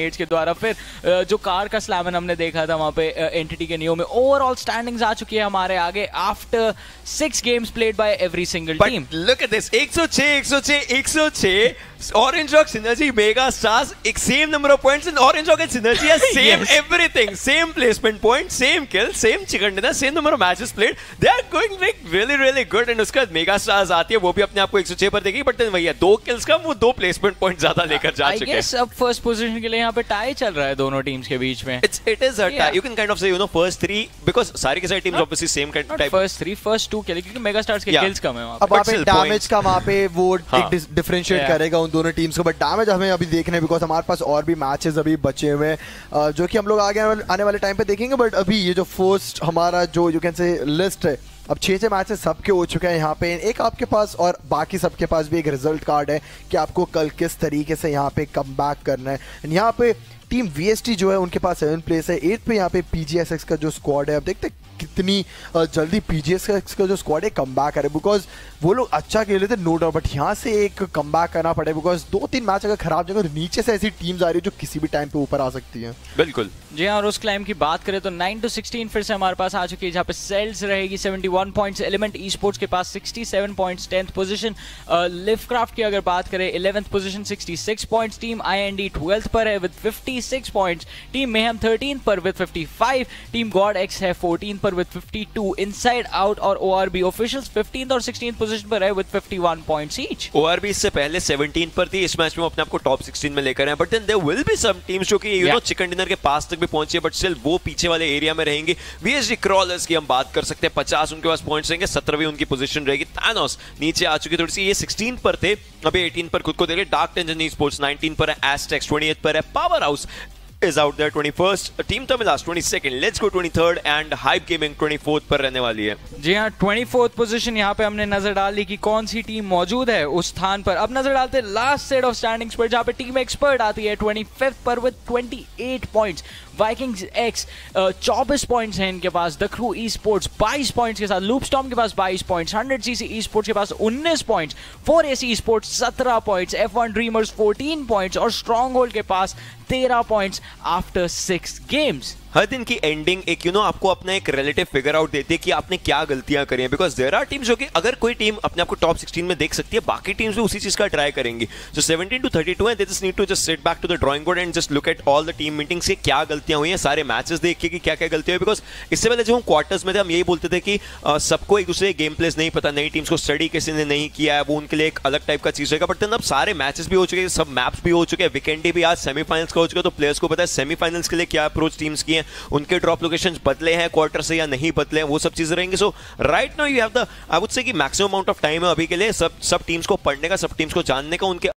Nets के द्वारा, फिर जो कार का स्लैमन हमने देखा था वहाँ पे एंटिटी के नियो में। ओवरऑल स्टैंडिंग्स आ चुकी है हमारे आगे after 6 games played by every single team. Look at this, 106 Orange Rock Synergy Mega Stars, same number of points, and Orange Rock and Synergy has same yes. everything, same placement point, same kill, same chicken dinner, same number of matches played. They are going like really good, and उसके बाद Mega Stars आती है, वो भी अपने आप को 106 पर देगी, but then वही है 2 kills कम, वो 2 placement point ज़्यादा लेकर जा चुके हैं। I guess अब first position के लिए यहाँ पे tie चल रहा है दोनों teams के बीच में। It is a tie. You can kind of say first 3 because सारी के सारी teams obviously same kind of type. First 3, first 2 के लिए क्योंकि Mega Stars के kills कम हैं वहाँ पे। अब वहाँ पे damage का वहाँ पे वो differentiate करेगा उन दोनों टीम्स को, बट डैमेज हमें अभी देखने बिकॉज हमारे पास और भी मैचेस अभी बचे हुए हैं जो कि हम लोग आगे आने वाले टाइम पे देखेंगे। बट अभी ये जो फर्स्ट हमारा जो यू कैन से लिस्ट है, अब 6 मैचेस सबके हो चुके हैं यहाँ पे, एक आपके पास और बाकी सबके पास भी एक रिजल्ट कार्ड है कि आपको कल किस तरीके से यहाँ पे कमबैक करना है। एंड यहाँ पे टीम VST जो है उनके पास 7 प्लेस है, 8 पे यहाँ पे PGSX का जो स्क्वाड है, अब देखते हैं कितनी जल्दी PGSX का जो स्क्वाड है कमबैक करे, बिकॉज वो लोग अच्छा खेले थे नो डाउट, बट यहाँ से एक कमबैक करना पड़े बिकॉज 2-3 मैच अगर खराब जाएंगे तो नीचे से ऐसी टीम्स आ रही है जो किसी भी टाइम पे ऊपर आ सकती है। बिल्कुल जी हाँ, और उस क्लाइम की बात करें तो 9-16 फिर से हमारे पास आ चुकी है, जहाँ पे सेल्स रहेगी 71 पॉइंट्स, एलिमेंट ई स्पोर्ट्स के पास 67 पॉइंट्स 10th पोजीशन, लिवक्राफ्ट की अगर बात करें 11th position 66 points, team IND 12th पर है with 56 points, team mayhem 13th पर विद 55, टीम गॉड एक्स है 14th पर विद 52, इनसाइड आउट और ORB ऑफिशियल्स 15th और 16th पोजीशन पर है विद 51 पॉइंट्स ईच। ORB इससे पहले 17th पर थी, इस मैच में अपने आप को टॉप 16 में लेकर आए, but then there will be some teams जो कि चिकन डिनर के पास तक भी पहुंची है, बट स्टिल वो पीछे वाले एरिया में रहेंगे। BSG क्रॉलर्स की हम बात कर सकते हैं, 50 उनके पास पॉइंट्स रहेंगे, 17वीं उनकी पोजीशन रहेगी, थानोस नीचे आ चुकी थोड़ी सी, ये 16 पर थे अभी 18 पर खुद को देख रहे, डार्क टेंजन ई स्पोर्ट्स 19 पर है, एस्टेक्स 28 पर है, power house is out there 21st, Team Tamilas 22nd, Let's Go 23rd and Hype Gaming 24th पर रहने वाली है। जी हाँ, 24th पोजीशन यहाँ पे हमने नजर डाल ली कि कौन सी टीम मौजूद है उस स्थान पर। अब नजर डालते हैं लास्ट सेट ऑफ स्टैंडिंग्स पर, जहाँ पे टीम एक्सपर्ट आती है 25th पर with 28 points, Vikings X 24 points हैं इनके पास, the crew e sports 22 points के साथ, लूपस्टॉर्म के पास 22 पॉइंट्स, 100cc ई स्पोर्ट्स के पास 19 points, 4AC sports 17 points, F1 Dreamers 14 points और स्ट्रॉन्गहोल्ड के पास 13 पॉइंट्स आफ्टर 6 गेम्स। हर दिन की एंडिंग एक आपको अपना एक रिलेटिव फिगर आउट देती है कि आपने क्या गलतियां करी हैं, बिकॉज देयर आर टीम्स जो कि अगर कोई टीम अपने आपको टॉप 16 में देख सकती है, बाकी टीम्स भी उसी चीज का ट्राई करेंगी। सो 17-32 है, they just need to just sit back to the drawing board and just look at all the team meetings, क्या गलतियां हुई हैं, सारे मैचेस देखिए कि क्या क्या गलतियां हुई, बिकॉज इससे पहले जब हम क्वार्टर्स में थे हम यही बोलते थे कि सबको एक दूसरे गेम प्लेस नहीं पता, नई टीम्स को स्टडी किसी ने नहीं किया है, वो उनके लिए एक अलग टाइप का चीज रहेगा। बट अब सारे मैचेस भी हो चुके हैं, सब मैप्स भी हो चुके हैं, वीकेंड भी आज सेमीफाइनल्स का हो चुका है, तो प्लेयर्स को पता है सेमीफाइनल्स के लिए क्या अप्रोच टीम्स की है, उनके ड्रॉप लोकेशंस बदले हैं क्वार्टर से या नहीं बदले हैं, वो सब चीजें रहेंगी। So right now you have the I would say कि मैक्सिमम अमाउंट ऑफ टाइम है अभी के लिए सब टीम्स को पढ़ने का, सब टीम्स को जानने का, उनके